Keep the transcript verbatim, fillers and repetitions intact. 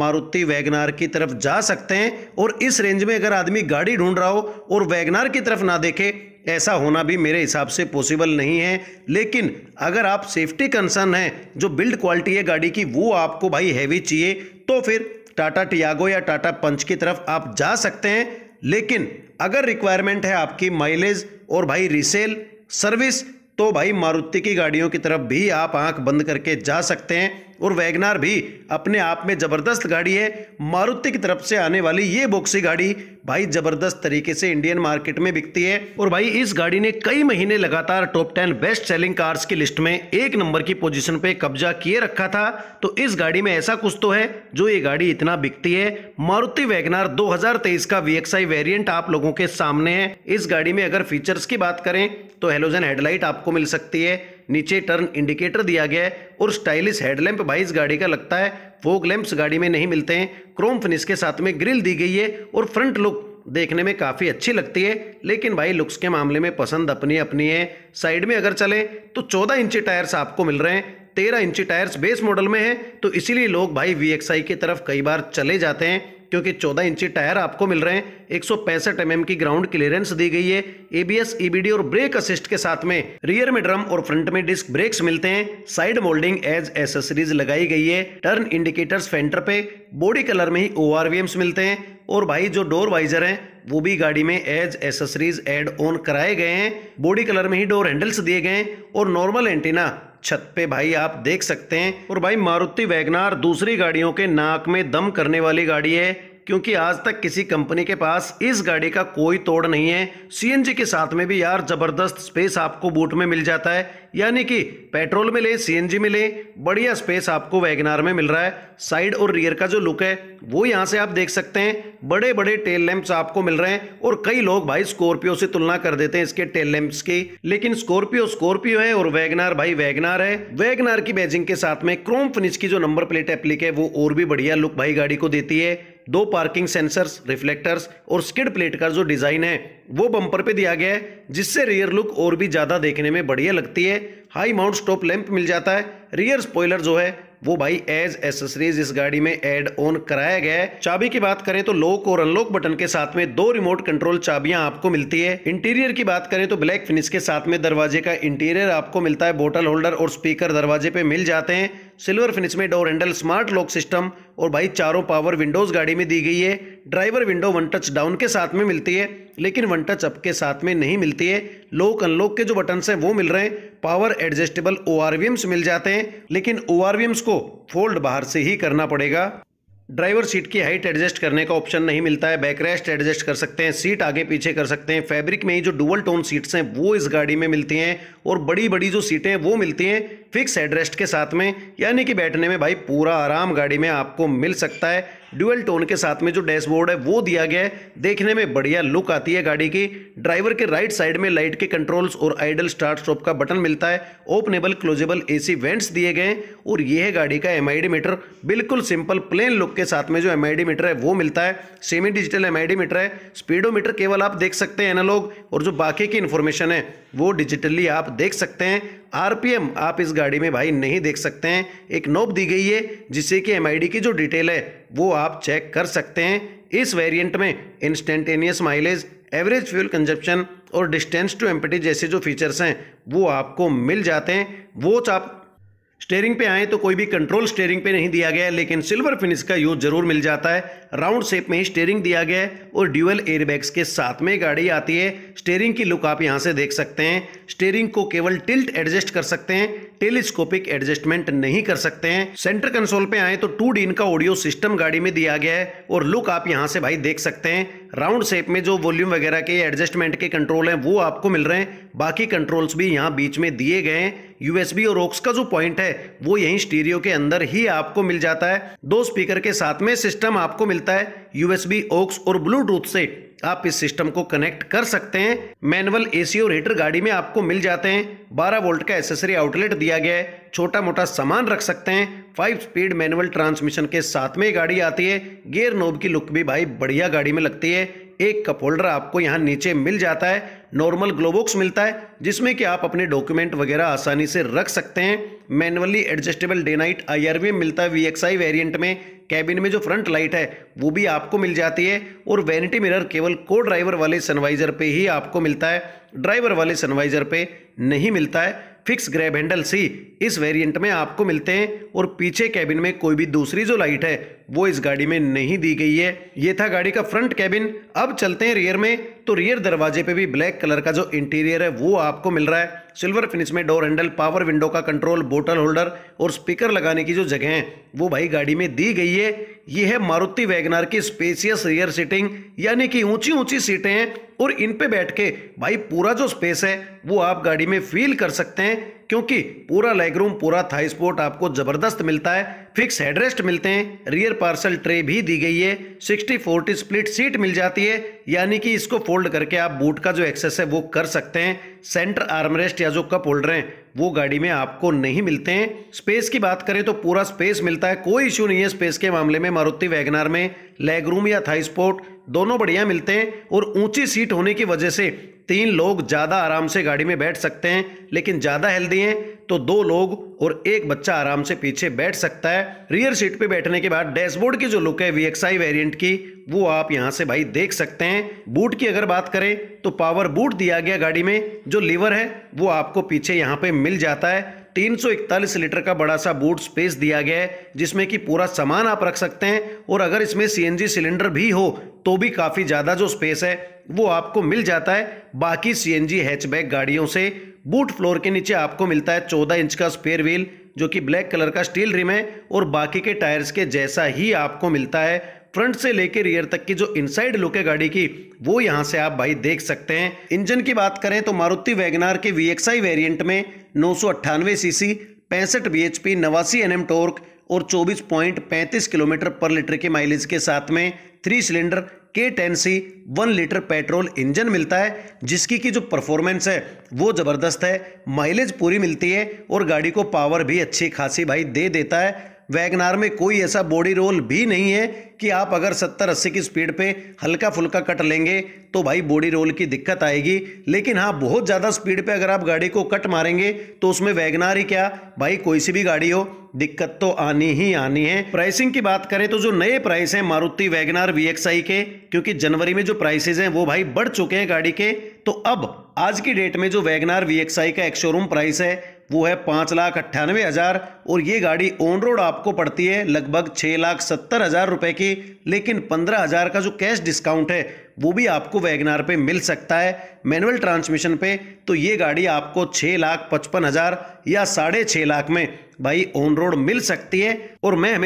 Maruti wagon R की तरफ जा सकते हैं। और इस रेंज में अगर आदमी गाड़ी ढूंढ रहा हो और वैगन आर की तरफ ना देखे, ऐसा होना भी मेरे हिसाब से पॉसिबल नहीं है। लेकिन अगर आप सेफ्टी कंसर्न है, जो बिल्ड क्वालिटी है गाड़ी की वो आपको भाई हैवी चाहिए, तो फिर टाटा टियागो या टाटा पंच की तरफ आप जा सकते हैं। लेकिन अगर रिक्वायरमेंट है आपकी माइलेज और भाई रीसेल सर्विस, तो भाई मारुति की गाड़ियों की तरफ भी आप आंख बंद करके जा सकते हैं। और वैगन आर भी अपने आप में ज़बरदस्त गाड़ी है। मारुति की तरफ से आने वाली ये बॉक्सी गाड़ी भाई ज़बरदस्त तरीके से इंडियन मार्केट में बिकती है। और भाई इस गाड़ी ने कई महीने लगातार top ten best selling cars की लिस्ट में एक नंबर की पोजीशन पे कब्जा किए रखा था। तो इस गाड़ी में ऐसा कुछ तो है जो ये गाड़ी इतना बिकती है। मारुति वैगन आर दो हजार तेईस का वी एक्स आई वेरियंट आप लोगों के सामने है। इस गाड़ी में अगर फीचर्स की बात करें तो हेलोजन हेडलाइट आपको मिल सकती है, नीचे टर्न इंडिकेटर दिया गया है और स्टाइलिश हेडलैम्प भाई इस गाड़ी का लगता है। फॉग लैंप्स गाड़ी में नहीं मिलते हैं। क्रोम फिनिश के साथ में ग्रिल दी गई है और फ्रंट लुक देखने में काफ़ी अच्छी लगती है। लेकिन भाई लुक्स के मामले में पसंद अपनी अपनी है। साइड में अगर चलें तो चौदह इंची टायर्स आपको मिल रहे हैं। तेरह इंची टायर्स बेस मॉडल में है, तो इसीलिए लोग भाई वी एक्स आई की तरफ कई बार चले जाते हैं, क्योंकि चौदह इंची टायर आपको मिल रहे हैं। एक सौ पैंसठ एमएम की ग्राउंड क्लियरेंस दी गई है। एबीएस, ईबीडी और ब्रेक असिस्ट के साथ में रियर में ड्रम और फ्रंट में डिस्क ब्रेक्स मिलते हैं। साइड मोल्डिंग एज एसेसरीज लगाई गई है। टर्न इंडिकेटर्स फेंटर पे बॉडी कलर में ही ओआरवीएम्स मिलते हैं। और भाई जो डोर वाइजर हैं वो भी गाड़ी में एज एसेसरीज एड ऑन कराए गए हैं। बॉडी कलर में ही डोर हैंडल्स दिए गए हैं और नॉर्मल एंटीना छत पे भाई आप देख सकते हैं। और भाई मारुति वैगन आर दूसरी गाड़ियों के नाक में दम करने वाली गाड़ी है, क्योंकि आज तक किसी कंपनी के पास इस गाड़ी का कोई तोड़ नहीं है। सीएनजी के साथ में भी यार जबरदस्त स्पेस आपको बूट में मिल जाता है, यानी कि पेट्रोल में ले सीएनजी में ले बढ़िया स्पेस आपको वैगन आर में मिल रहा है। साइड और रियर का जो लुक है वो यहाँ से आप देख सकते हैं। बड़े बड़े टेल लैंप्स आपको मिल रहे हैं। और कई लोग भाई स्कॉर्पियो से तुलना कर देते हैं इसके टेल लैंप्स की, लेकिन स्कॉर्पियो स्कॉर्पियो है और वैगन आर भाई वैगन आर है। वैगन आर की बैजिंग के साथ में क्रोम फिनिश की जो नंबर प्लेट एप्लीक है वो और भी बढ़िया लुक भाई गाड़ी को देती है। दो पार्किंग सेंसर्स, रिफ्लेक्टर्स और स्किड प्लेट का जो डिजाइन है वो बम्पर पे दिया गया है, जिससे रियर लुक और भी ज्यादा देखने में बढ़िया लगती है। हाई माउंट स्टॉप लैंप मिल जाता है। रियर स्पॉइलर जो है वो भाई एज एसेसरीज इस गाड़ी में एड ऑन कराया गया है। चाबी की बात करें तो लॉक और अनलॉक बटन के साथ में दो रिमोट कंट्रोल चाबियां आपको मिलती है। इंटीरियर की बात करें तो ब्लैक फिनिश के साथ में दरवाजे का इंटीरियर आपको मिलता है। बोतल होल्डर और स्पीकर दरवाजे पे मिल जाते हैं। सिल्वर फिनिश में door handle, smart lock system और भाई चारों पावर विंडोज गाड़ी में दी गई है। Driver window one touch down के साथ में मिलती है, लेकिन वन टच अप के साथ में नहीं मिलती है। लॉक अनलॉक के जो बटन्स हैं वो मिल रहे हैं। पावर एडजस्टेबल ओआरवीएम्स मिल जाते हैं, लेकिन ओआरवीएम्स को फोल्ड बाहर से ही करना पड़ेगा। ड्राइवर सीट की हाइट एडजस्ट करने का ऑप्शन नहीं मिलता है। बैकरेस्ट एडजस्ट कर सकते हैं, सीट आगे पीछे कर सकते हैं। फैब्रिक में ही जो डुअल टोन सीट्स हैं वो इस गाड़ी में मिलती हैं और बड़ी बड़ी जो सीटें हैं वो मिलती हैं फिक्स हेडरेस्ट के साथ में, यानी कि बैठने में भाई पूरा आराम गाड़ी में आपको मिल सकता है। ड्यूअल टोन के साथ में जो डैशबोर्ड है वो दिया गया है, देखने में बढ़िया लुक आती है गाड़ी की। ड्राइवर के राइट साइड में लाइट के कंट्रोल्स और आइडल स्टार्ट स्टॉप का बटन मिलता है। ओपनेबल क्लोजेबल एसी वेंट्स दिए गए हैं। और ये है गाड़ी का एमआईडी मीटर, बिल्कुल सिंपल प्लेन लुक के साथ में जो एमआईडी मीटर है वो मिलता है। सेमी डिजिटल एमआईडी मीटर है। स्पीडोमीटर केवल आप देख सकते हैं एनालॉग, और जो बाकी की इन्फॉर्मेशन है वो डिजिटली आप देख सकते हैं। आरपीएम आप इस गाड़ी में भाई नहीं देख सकते हैं। एक नॉब दी गई है जिससे कि एमआईडी की जो डिटेल है वो आप चेक कर सकते हैं। इस वेरिएंट में instantaneous mileage, average fuel consumption और डिस्टेंस टू एम्प्टी जैसे जो फीचर्स हैं वो आपको मिल जाते हैं। वो आप स्टेयरिंग पे आएँ तो कोई भी कंट्रोल स्टेयरिंग पे नहीं दिया गया है, लेकिन सिल्वर फिनिश का यूज जरूर मिल जाता है। राउंड शेप में ही स्टेयरिंग दिया गया है और ड्यूअल एयरबैग्स के साथ में गाड़ी आती है। स्टेयरिंग की लुक आप यहां से देख सकते हैं। स्टेयरिंग को केवल टिल्ट एडजस्ट कर सकते हैं, टेलीस्कोपिक एडजस्टमेंट नहीं कर सकते हैं। सेंटर कंसोल पे आए तो टू डी का ऑडियो सिस्टम गाड़ी में दिया गया है और लुक आप यहाँ से भाई देख सकते हैं। राउंड शेप में जो वॉल्यूम वगैरह के एडजस्टमेंट के कंट्रोल हैं वो आपको मिल रहे हैं। बाकी कंट्रोल्स भी यहाँ बीच में दिए गए हैं। यूएसबी और ऑक्स का जो पॉइंट है वो यहीं स्टीरियो के अंदर ही आपको मिल जाता है। दो स्पीकर के साथ में सिस्टम आपको मिलता है। यूएसबी, ऑक्स और ब्लूटूथ से आप इस सिस्टम को कनेक्ट कर सकते हैं। मैनुअल एसी और हीटर गाड़ी में आपको मिल जाते हैं। बारह वोल्ट का एसेसरी आउटलेट दिया गया है, छोटा मोटा सामान रख सकते हैं। फाइव स्पीड मैनुअल ट्रांसमिशन के साथ में गाड़ी आती है। गियर नोब की लुक भी भाई बढ़िया गाड़ी में लगती है। एक कप होल्डर आपको यहाँ नीचे मिल जाता है। नॉर्मल ग्लोबॉक्स मिलता है जिसमें कि आप अपने डॉक्यूमेंट वगैरह आसानी से रख सकते हैं। Manually adjustable day night IRVM मिलता है वी एक्स आई वेरिएंट में। कैबिन में जो फ्रंट लाइट है वो भी आपको मिल जाती है और वैनिटी मिरर केवल को ड्राइवर वाले सनवाइजर पे ही आपको मिलता है, ड्राइवर वाले सनवाइजर पे नहीं मिलता है। फिक्स ग्रैब हैंडल सी इस वेरिएंट में आपको मिलते हैं और पीछे कैबिन में कोई भी दूसरी जो लाइट है वो इस गाड़ी में नहीं दी गई है। ये था गाड़ी का फ्रंट कैबिन। अब चलते हैं रियर में, तो रियर दरवाजे पे भी ब्लैक कलर का जो इंटीरियर है वो आपको मिल रहा है। सिल्वर फिनिश में डोर हैंडल, पावर विंडो का कंट्रोल, बोतल होल्डर और स्पीकर लगाने की जो जगह है वो भाई गाड़ी में दी गई है। ये है मारुति वैगन आर की स्पेसियस रियर सीटिंग, यानी कि ऊंची ऊंची सीटें हैं और इन पे बैठ के भाई पूरा जो स्पेस है वो आप गाड़ी में फील कर सकते हैं, क्योंकि पूरा लेगरूम, पूरा थाई स्पोर्ट आपको जबरदस्त मिलता है। फिक्स हेडरेस्ट मिलते हैं, रियर पार्सल ट्रे भी दी गई है, सिक्सटी फोर्टी स्प्लिट सीट मिल जाती है, यानी कि इसको फोल्ड करके आप बूट का जो एक्सेस है वो कर सकते हैं। सेंटर आर्मरेस्ट या जो कप होल्डर हैं वो गाड़ी में आपको नहीं मिलते हैं। स्पेस की बात करें तो पूरा स्पेस मिलता है, कोई इश्यू नहीं है स्पेस के मामले में। मारुति वैगन आर में लेगरूम या थाई स्पोर्ट दोनों बढ़िया मिलते हैं और ऊंची सीट होने की वजह से तीन लोग ज़्यादा आराम से गाड़ी में बैठ सकते हैं, लेकिन ज़्यादा हेल्दी हैं तो दो लोग और एक बच्चा आराम से पीछे बैठ सकता है। रियर सीट पे बैठने के बाद डैशबोर्ड की जो लुक है वी एक्स आई वेरिएंट की वो आप यहां से भाई देख सकते हैं। बूट की अगर बात करें तो पावर बूट दिया गया गाड़ी में, जो लीवर है वो आपको पीछे यहाँ पे मिल जाता है। तीन सौ इकतालीस लीटर का बड़ा सा बूट स्पेस दिया गया है जिसमें कि पूरा सामान आप रख सकते हैं, और अगर इसमें सीएनजी सिलेंडर भी हो तो भी काफ़ी ज़्यादा जो स्पेस है वो आपको मिल जाता है। बाकी सीएनजी हैचबैक गाड़ियों से बूट फ्लोर के नीचे आपको मिलता है चौदह इंच का स्पेयर व्हील, जो कि ब्लैक कलर का स्टील रिम है और बाकी के टायर्स के जैसा ही आपको मिलता है। फ्रंट से लेकर रियर तक की जो इनसाइड लुक है गाड़ी की वो यहाँ से आप भाई देख सकते हैं। इंजन की बात करें तो मारुति वैगन आर के वी एक्स आई वेरिएंट में नौ सौ अट्ठानवे सीसी, पैंसठ बी एच पी, नवासी एन एम टॉर्क और चौबीस पॉइंट पैंतीस किलोमीटर पर लीटर के माइलेज के साथ में three cylinder K ten C one litre petrol engine मिलता है, जिसकी की जो परफॉर्मेंस है वो ज़बरदस्त है। माइलेज पूरी मिलती है और गाड़ी को पावर भी अच्छी खासी भाई दे देता है। वैगन आर में कोई ऐसा बॉडी रोल भी नहीं है कि आप अगर सत्तर अस्सी की स्पीड पे हल्का फुल्का कट लेंगे तो भाई बॉडी रोल की दिक्कत आएगी, लेकिन हाँ बहुत ज़्यादा स्पीड पे अगर आप गाड़ी को कट मारेंगे तो उसमें वैगन आर ही क्या भाई कोई सी भी गाड़ी हो दिक्कत तो आनी ही आनी है। प्राइसिंग की बात करें तो जो नए प्राइस हैं Maruti wagon R V X I के, क्योंकि जनवरी में जो प्राइसेज हैं वो भाई बढ़ चुके हैं गाड़ी के, तो अब आज की डेट में जो Wagon R V X I का एक शोरूम प्राइस है वो है पाँच लाख अट्ठानवे हज़ार और ये गाड़ी ऑन रोड आपको पड़ती है लगभग छः लाख सत्तर हज़ार रुपये की, लेकिन पंद्रह हज़ार का जो कैश डिस्काउंट है वो भी आपको वैगन आर पे मिल सकता है मैनुअल ट्रांसमिशन पे। तो ये गाड़ी आपको छः लाख पचपन हज़ार या साढ़े छः लाख में भाई ऑन रोड मिल सकती है। और मैं